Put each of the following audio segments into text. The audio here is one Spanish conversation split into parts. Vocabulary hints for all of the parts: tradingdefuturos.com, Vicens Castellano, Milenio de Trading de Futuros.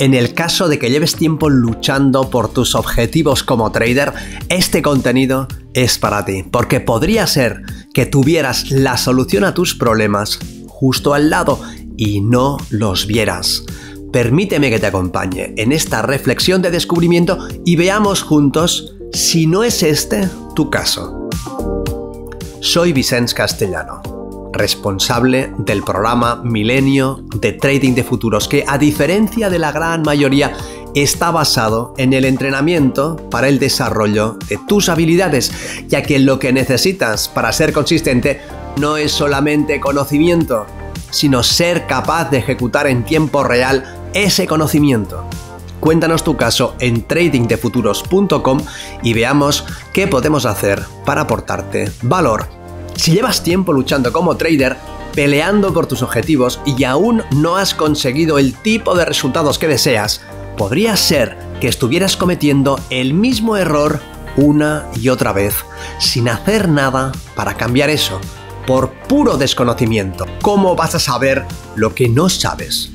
En el caso de que lleves tiempo luchando por tus objetivos como trader, este contenido es para ti, porque podría ser que tuvieras la solución a tus problemas justo al lado y no los vieras. Permíteme que te acompañe en esta reflexión de descubrimiento y veamos juntos si no es este tu caso. Soy Vicens Castellano, responsable del programa Milenio de Trading de Futuros, que a diferencia de la gran mayoría está basado en el entrenamiento para el desarrollo de tus habilidades, ya que lo que necesitas para ser consistente no es solamente conocimiento, sino ser capaz de ejecutar en tiempo real ese conocimiento. Cuéntanos tu caso en tradingdefuturos.com y veamos qué podemos hacer para aportarte valor. Si llevas tiempo luchando como trader, peleando por tus objetivos y aún no has conseguido el tipo de resultados que deseas, podría ser que estuvieras cometiendo el mismo error una y otra vez, sin hacer nada para cambiar eso, por puro desconocimiento. ¿Cómo vas a saber lo que no sabes?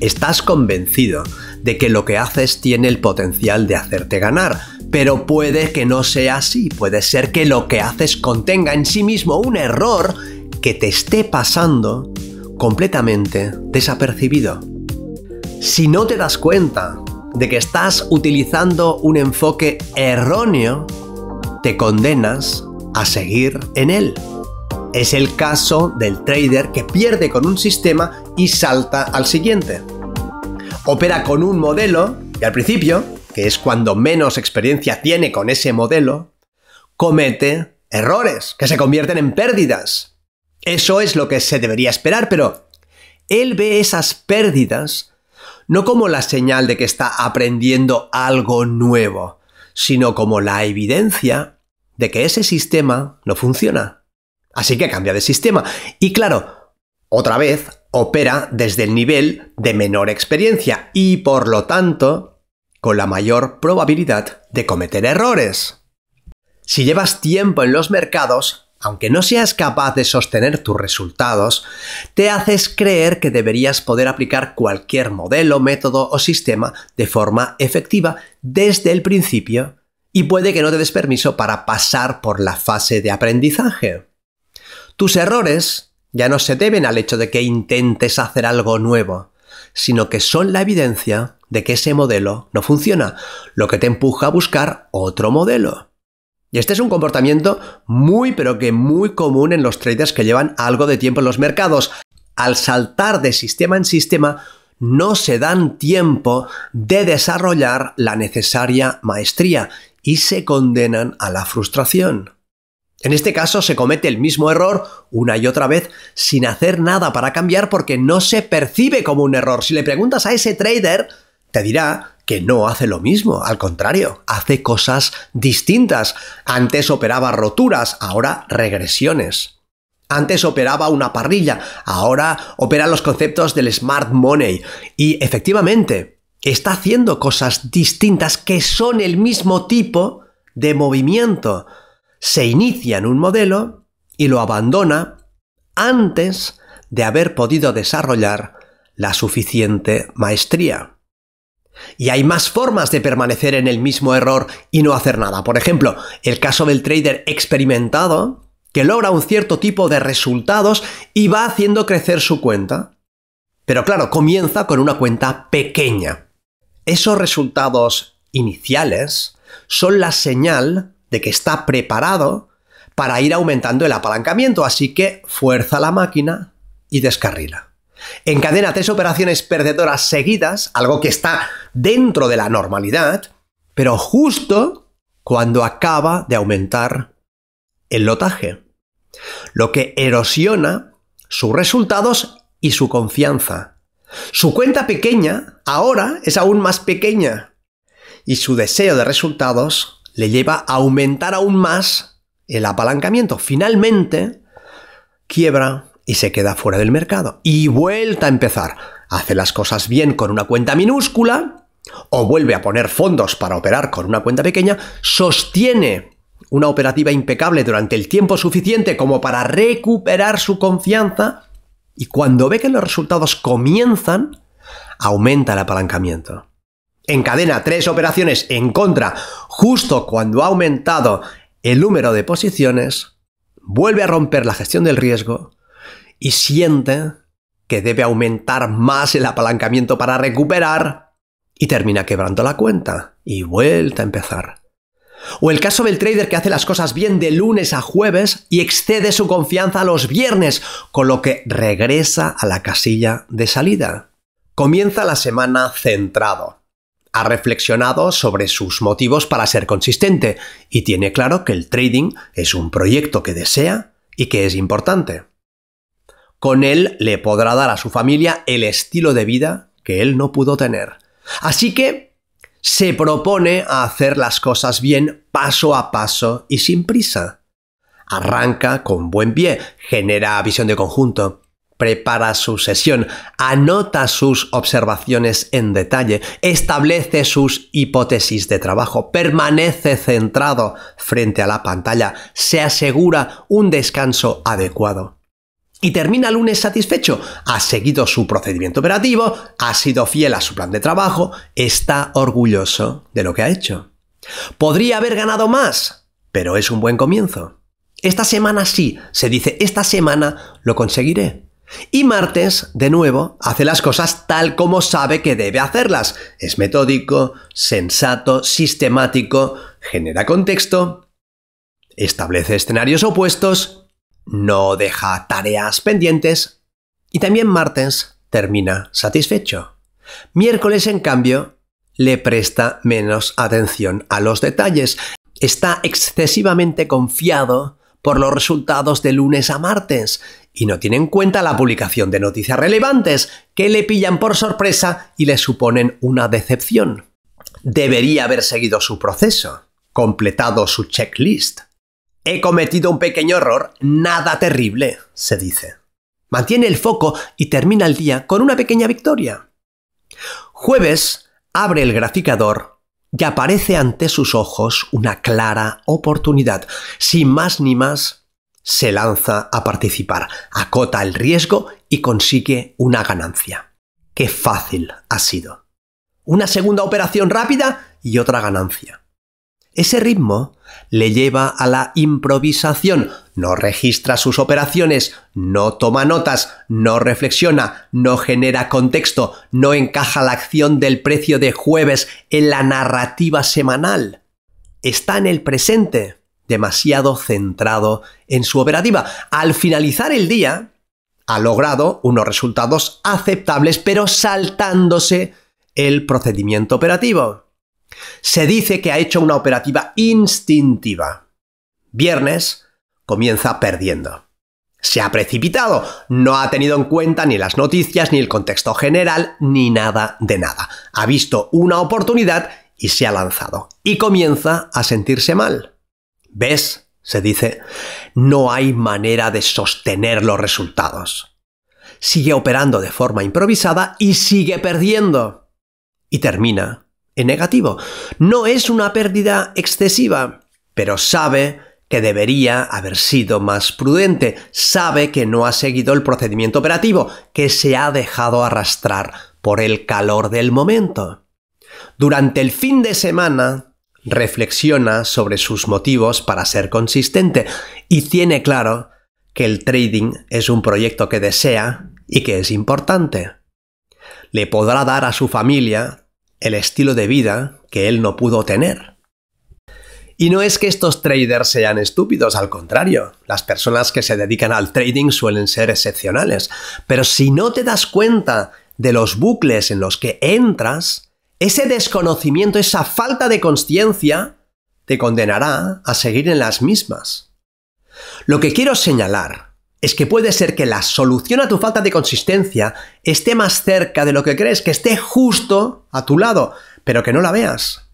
Estás convencido de que lo que haces tiene el potencial de hacerte ganar, pero puede que no sea así. Puede ser que lo que haces contenga en sí mismo un error que te esté pasando completamente desapercibido. Si no te das cuenta de que estás utilizando un enfoque erróneo, te condenas a seguir en él. Es el caso del trader que pierde con un sistema y salta al siguiente. Opera con un modelo y al principio, que es cuando menos experiencia tiene con ese modelo, comete errores que se convierten en pérdidas. Eso es lo que se debería esperar, pero él ve esas pérdidas no como la señal de que está aprendiendo algo nuevo, sino como la evidencia de que ese sistema no funciona. Así que cambia de sistema. Y claro, otra vez opera desde el nivel de menor experiencia y, por lo tanto, con la mayor probabilidad de cometer errores. Si llevas tiempo en los mercados, aunque no seas capaz de sostener tus resultados, te haces creer que deberías poder aplicar cualquier modelo, método o sistema de forma efectiva desde el principio y puede que no te des permiso para pasar por la fase de aprendizaje. Tus errores ya no se deben al hecho de que intentes hacer algo nuevo, sino que son la evidencia de que ese modelo no funciona, lo que te empuja a buscar otro modelo. Y este es un comportamiento muy común en los traders que llevan algo de tiempo en los mercados. Al saltar de sistema en sistema, no se dan tiempo de desarrollar la necesaria maestría y se condenan a la frustración. En este caso se comete el mismo error una y otra vez sin hacer nada para cambiar porque no se percibe como un error. Si le preguntas a ese trader, te dirá que no hace lo mismo, al contrario, hace cosas distintas. Antes operaba roturas, ahora regresiones. Antes operaba una parrilla, ahora opera los conceptos del smart money. Y efectivamente, está haciendo cosas distintas que son el mismo tipo de movimiento. Se inicia en un modelo y lo abandona antes de haber podido desarrollar la suficiente maestría. Y hay más formas de permanecer en el mismo error y no hacer nada. Por ejemplo, el caso del trader experimentado que logra un cierto tipo de resultados y va haciendo crecer su cuenta. Pero claro, comienza con una cuenta pequeña. Esos resultados iniciales son la señal de que está preparado para ir aumentando el apalancamiento, así que fuerza la máquina y descarrila. Encadena 3 operaciones perdedoras seguidas, algo que está dentro de la normalidad, pero justo cuando acaba de aumentar el lotaje, lo que erosiona sus resultados y su confianza. Su cuenta pequeña ahora es aún más pequeña y su deseo de resultados le lleva a aumentar aún más el apalancamiento. Finalmente, quiebra y se queda fuera del mercado. Y vuelta a empezar. Hace las cosas bien con una cuenta minúscula o vuelve a poner fondos para operar con una cuenta pequeña. Sostiene una operativa impecable durante el tiempo suficiente como para recuperar su confianza y cuando ve que los resultados comienzan aumenta el apalancamiento. Encadena tres operaciones en contra justo cuando ha aumentado el número de posiciones, vuelve a romper la gestión del riesgo y siente que debe aumentar más el apalancamiento para recuperar y termina quebrando la cuenta y vuelta a empezar. O el caso del trader que hace las cosas bien de lunes a jueves y excede su confianza a los viernes, con lo que regresa a la casilla de salida. Comienza la semana centrado. Ha reflexionado sobre sus motivos para ser consistente y tiene claro que el trading es un proyecto que desea y que es importante. Con él le podrá dar a su familia el estilo de vida que él no pudo tener. Así que se propone a hacer las cosas bien paso a paso y sin prisa. Arranca con buen pie, genera visión de conjunto, prepara su sesión, anota sus observaciones en detalle, establece sus hipótesis de trabajo, permanece centrado frente a la pantalla, se asegura un descanso adecuado. Y termina el lunes satisfecho, ha seguido su procedimiento operativo, ha sido fiel a su plan de trabajo, está orgulloso de lo que ha hecho. Podría haber ganado más, pero es un buen comienzo. Esta semana sí, se dice, esta semana lo conseguiré. Y martes, de nuevo, hace las cosas tal como sabe que debe hacerlas. Es metódico, sensato, sistemático, genera contexto, establece escenarios opuestos, no deja tareas pendientes y también martes termina satisfecho. Miércoles, en cambio, le presta menos atención a los detalles. Está excesivamente confiado por los resultados de lunes a martes y no tiene en cuenta la publicación de noticias relevantes que le pillan por sorpresa y le suponen una decepción. Debería haber seguido su proceso, completado su checklist. He cometido un pequeño error, nada terrible, se dice. Mantiene el foco y termina el día con una pequeña victoria. Jueves, abre el graficador y aparece ante sus ojos una clara oportunidad. Sin más ni más, se lanza a participar, acota el riesgo y consigue una ganancia. ¡Qué fácil ha sido! Una segunda operación rápida y otra ganancia. Ese ritmo le lleva a la improvisación, no registra sus operaciones, no toma notas, no reflexiona, no genera contexto, no encaja la acción del precio de jueves en la narrativa semanal. Está en el presente, demasiado centrado en su operativa. Al finalizar el día, ha logrado unos resultados aceptables, pero saltándose el procedimiento operativo. Se dice que ha hecho una operativa instintiva. Viernes comienza perdiendo. Se ha precipitado, no ha tenido en cuenta ni las noticias, ni el contexto general, ni nada de nada. Ha visto una oportunidad y se ha lanzado. Y comienza a sentirse mal. ¿Ves?, se dice, no hay manera de sostener los resultados. Sigue operando de forma improvisada y sigue perdiendo. Y termina en negativo. No es una pérdida excesiva, pero sabe que debería haber sido más prudente, sabe que no ha seguido el procedimiento operativo, que se ha dejado arrastrar por el calor del momento. Durante el fin de semana reflexiona sobre sus motivos para ser consistente y tiene claro que el trading es un proyecto que desea y que es importante. Le podrá dar a su familia el estilo de vida que él no pudo tener. Y no es que estos traders sean estúpidos, al contrario. Las personas que se dedican al trading suelen ser excepcionales. Pero si no te das cuenta de los bucles en los que entras, ese desconocimiento, esa falta de consciencia, te condenará a seguir en las mismas. Lo que quiero señalar es que puede ser que la solución a tu falta de consistencia esté más cerca de lo que crees, que esté justo a tu lado, pero que no la veas.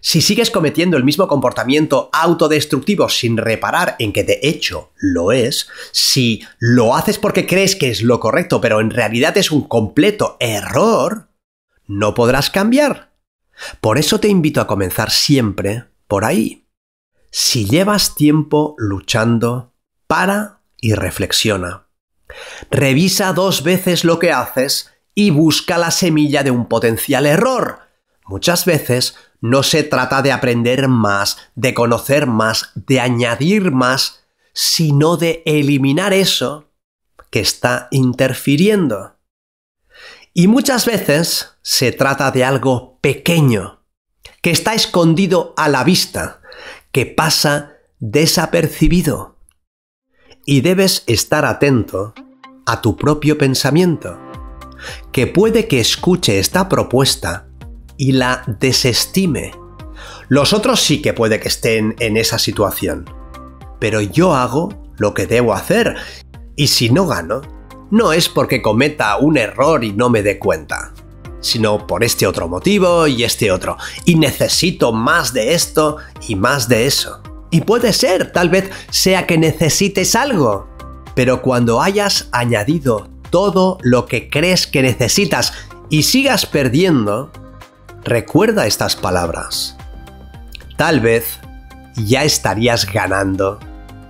Si sigues cometiendo el mismo comportamiento autodestructivo sin reparar en que de hecho lo es, si lo haces porque crees que es lo correcto, pero en realidad es un completo error, no podrás cambiar. Por eso te invito a comenzar siempre por ahí. Si llevas tiempo luchando, para y reflexiona. Revisa dos veces lo que haces y busca la semilla de un potencial error. Muchas veces no se trata de aprender más, de conocer más, de añadir más, sino de eliminar eso que está interfiriendo. Y muchas veces se trata de algo pequeño, que está escondido a la vista, que pasa desapercibido. Y debes estar atento a tu propio pensamiento, que puede que escuche esta propuesta y la desestime. Los otros sí que puede que estén en esa situación, pero yo hago lo que debo hacer y si no gano, no es porque cometa un error y no me dé cuenta, sino por este otro motivo y este otro, y necesito más de esto y más de eso. Y puede ser, tal vez sea que necesites algo, pero cuando hayas añadido todo lo que crees que necesitas y sigas perdiendo, recuerda estas palabras. Tal vez ya estarías ganando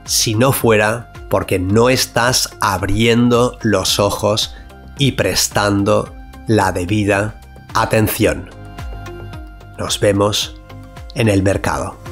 si no fuera porque no estás abriendo los ojos y prestando la debida atención. Nos vemos en el mercado.